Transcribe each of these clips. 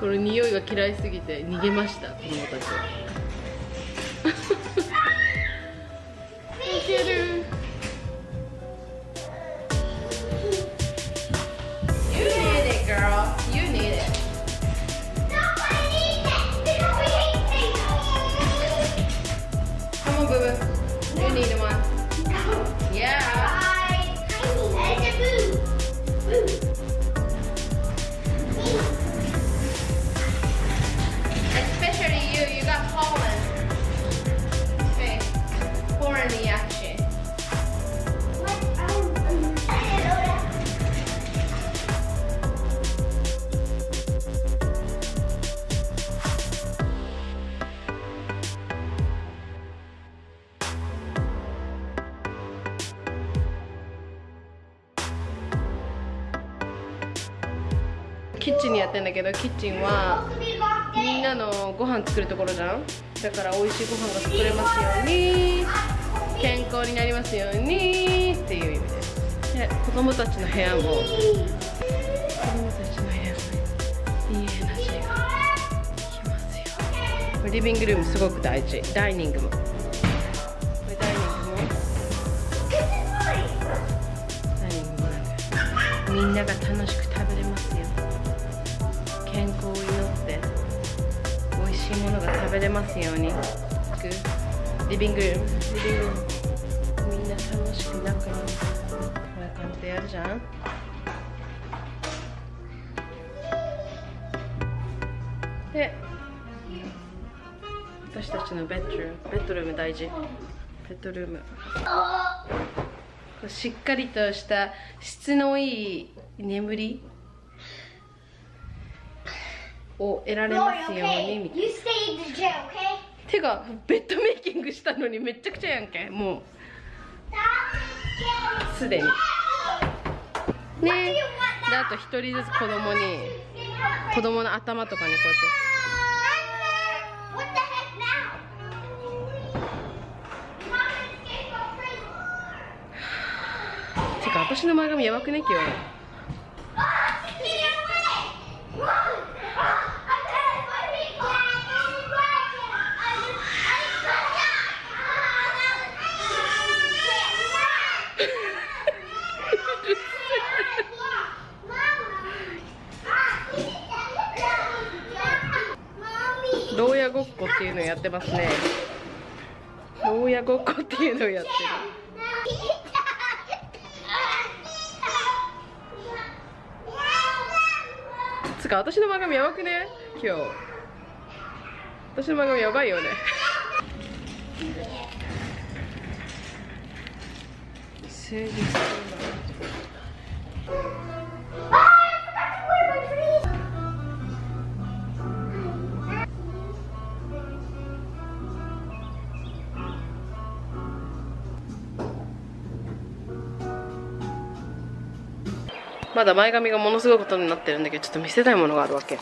この匂いが嫌いすぎて逃げました、子供たちは。逃げる。You need it, girl. You need it. Come on, boo boo. You need one. Yeah. I need a boo. You got pollen. Okay, foreign reaction. Kitchen やってんだけど、キッチンは。みんなのご飯作るところじゃん。だから美味しいご飯が作れますように、健康になりますようにっていう意味です。で、子供たちの部屋も、子供たちの部屋もいいエナジーがきますよ。リビングルームすごく大事。ダイニングも。みんなが楽しく食べれますよ。健康を祈って美味しいものが食べれますように。リビングルーム。みんな楽しく仲良く。こんな感じでやるじゃん。で、私たちのベッドルーム大事。ベッドルーム。しっかりとした質のいい眠りを得られますようにみたいな。てかベッドメイキングしたのにめちゃくちゃやんけ、もうすでにね。であと一人ずつ子供の頭とかにこうやって。私の前髪やばくね、今日。牢屋ごっこっていうのやってますね。牢屋ごっこっていうのをやってる。私の前髪やばくね、今日。私の前髪やばいよね。まだ前髪がものすごいことになってるんだけど、ちょっと見せたいものがあるわけ。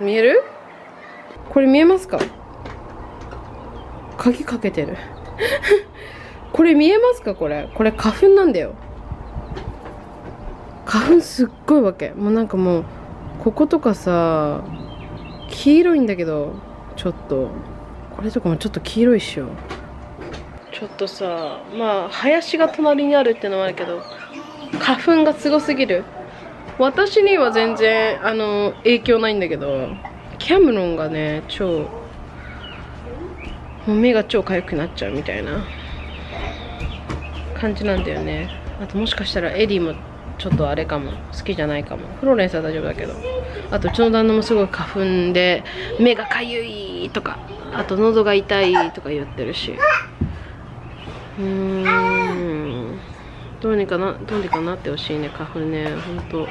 見える？これ見えますか？鍵かけてる。これ見えますか？これ花粉なんだよ。花粉すっごいわけ。もうなんかもうこことかさ、黄色いんだけど、ちょっとこれとかもちょっと黄色いっしょ。ちょっとさ、まあ林が隣にあるってのもあるけど、花粉がすごすぎる。私には全然影響ないんだけど、キャムロンがね、目が超痒くなっちゃうみたいな感じなんだよね。あともしかしたらエリーもちょっとあれかも、好きじゃないかも。フローレンスは大丈夫だけど、あとうちの旦那もすごい花粉で目が痒いとか、あと喉が痛いとか言ってるし。どうにかなってほしいね、花粉ね、ほんと。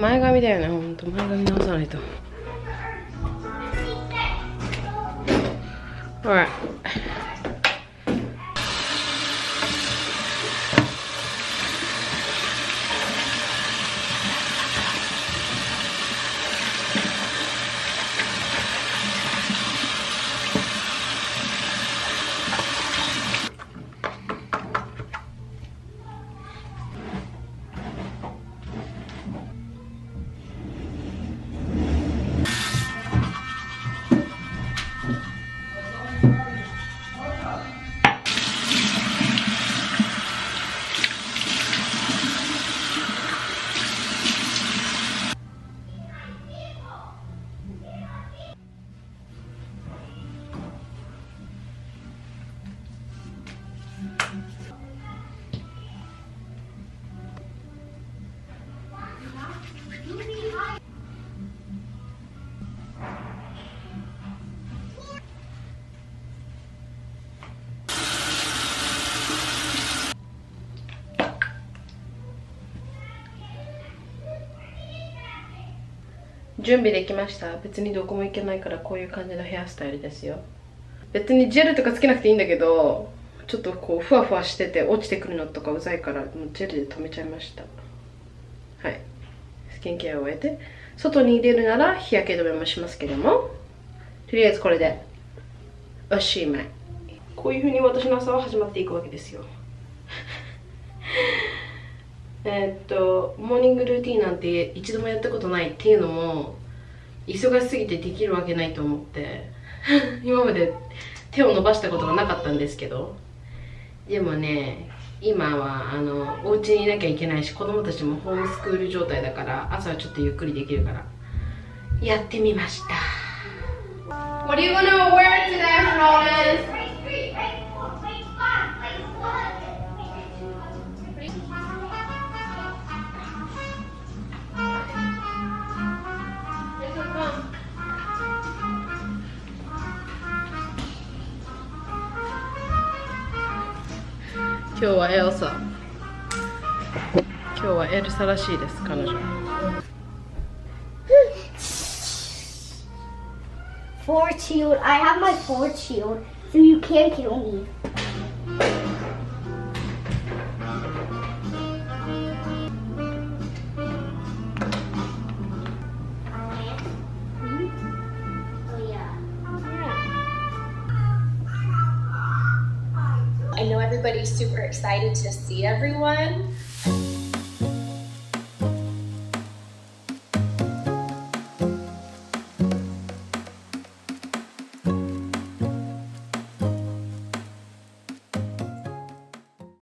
前髪だよね、ほんと前髪直さないと。ほら。準備できました。別にどこも行けないから、こういう感じのヘアスタイルですよ。別にジェルとかつけなくていいんだけど、ちょっとこうふわふわしてて落ちてくるのとかうざいから、もうジェルで止めちゃいました。ンケアを終えて、外に出るなら日焼け止めもしますけども、とりあえずこれでおしまい。こういう風に私の朝は始まっていくわけですよ。モーニングルーティーンなんて一度もやったことないっていうのも、忙しすぎてできるわけないと思って今まで手を伸ばしたことがなかったんですけど、でもね、今はお家にいなきゃいけないし、子供たちもホームスクール状態だから、朝はちょっとゆっくりできるからやってみました。 What do you wanna wear today, Florence?今日はエルサ。今日はエルサらしいです、彼女。Forward shield. I have my forward shield, so you can't kill me. I know everybody's super excited to see everyone.